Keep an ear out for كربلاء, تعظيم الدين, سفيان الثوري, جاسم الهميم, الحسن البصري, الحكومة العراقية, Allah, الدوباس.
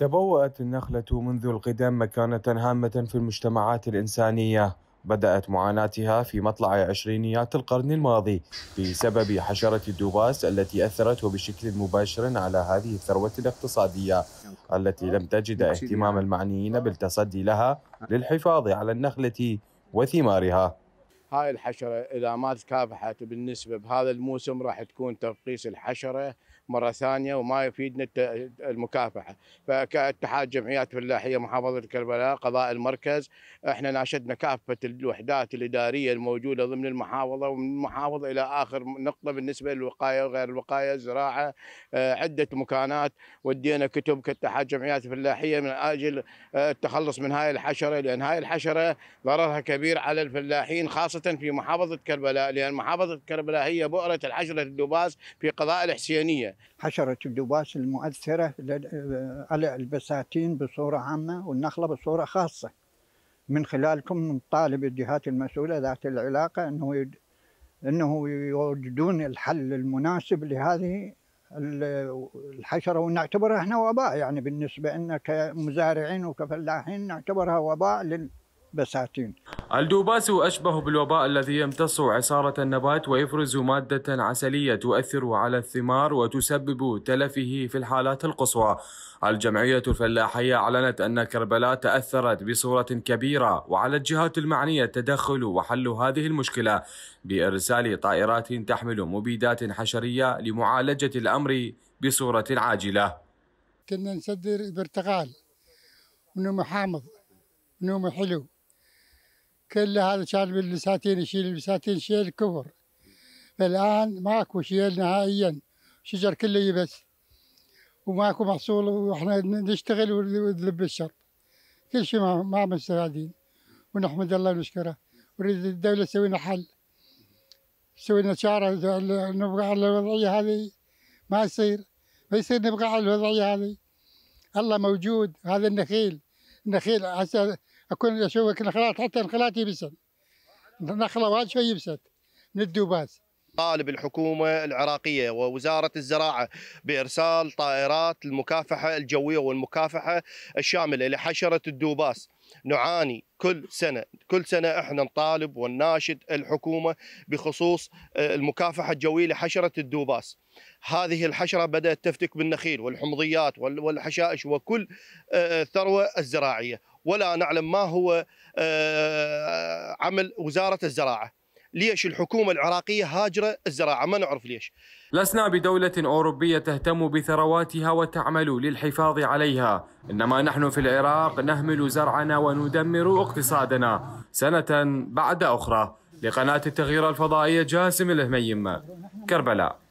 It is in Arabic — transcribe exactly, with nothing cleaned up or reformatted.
تبوأت النخلة منذ القدم مكانة هامة في المجتمعات الإنسانية. بدأت معاناتها في مطلع عشرينيات القرن الماضي بسبب حشرة الدوباس التي أثرت وبشكل مباشر على هذه الثروة الاقتصادية التي لم تجد اهتمام المعنيين بالتصدي لها للحفاظ على النخلة وثمارها. هاي الحشرة إذا ما تكافحت بالنسبة بهذا الموسم راح تكون ترقيص الحشرة مرة ثانية وما يفيدنا المكافحة. فكاتحاد جمعيات فلاحية محافظة كربلاء قضاء المركز احنا ناشدنا كافة الوحدات الإدارية الموجودة ضمن المحافظة ومن المحافظة إلى آخر نقطة بالنسبة للوقاية وغير الوقاية الزراعة، عدة مكانات ودينا كتب كاتحاد جمعيات فلاحية من أجل التخلص من هاي الحشرة، لأن هاي الحشرة ضررها كبير على الفلاحين خاصة في محافظة كربلاء، لأن محافظة كربلاء هي بؤرة الحشرة الدوباس في قضاء الحسينية. حشرة الدوباس المؤثرة على البساتين بصورة عامة والنخلة بصورة خاصة. من خلالكم نطالب الجهات المسؤولة ذات العلاقة أنه يد... أنه يوجدون الحل المناسب لهذه الحشرة، ونعتبرها احنا وباء، يعني بالنسبة لنا كمزارعين وكفلاحين نعتبرها وباء لل بساتين. الدوباس أشبه بالوباء الذي يمتص عصارة النبات ويفرز مادة عسلية تؤثر على الثمار وتسبب تلفه في الحالات القصوى. الجمعية الفلاحية أعلنت أن كربلاء تأثرت بصورة كبيرة، وعلى الجهات المعنية التدخل وحل هذه المشكلة بإرسال طائرات تحمل مبيدات حشرية لمعالجة الأمر بصورة عاجلة. كنا نصدر برتقال ونمو حامض ونمو حلو، كل هذا كان بالبساتين، يشيل البساتين شيل كبر. الآن ماكو شيل نهائيا، شجر كله يبس وماكو محصول، واحنا نشتغل ونذب الشر، كل شيء ما مستفادين. ونحمد الله ونشكره، ونريد الدولة تسوي لنا حل، تسوي لنا شارة، نبقى على الوضعية هذه ما يصير، ما يصير نبقى على الوضعية هذه. الله موجود، هذا النخيل النخيل هسه اكون اشوفك نخلات، حتى نخلات يبسن، نخله وايد شوي يبست من الدوباس. طالب الحكومه العراقيه ووزاره الزراعه بارسال طائرات المكافحه الجويه والمكافحه الشامله لحشره الدوباس. نعاني كل سنه، كل سنه احنا نطالب ونناشد الحكومه بخصوص المكافحه الجويه لحشره الدوباس. هذه الحشره بدات تفتك بالنخيل والحمضيات والحشائش وكل الثروه الزراعيه، ولا نعلم ما هو عمل وزاره الزراعه. ليش الحكومة العراقية هاجرة الزراعة؟ ما نعرف ليش. لسنا بدولة أوروبية تهتم بثرواتها وتعمل للحفاظ عليها، إنما نحن في العراق نهمل زرعنا وندمر اقتصادنا سنة بعد أخرى. لقناة التغيير الفضائية، جاسم الهميم، كربلاء.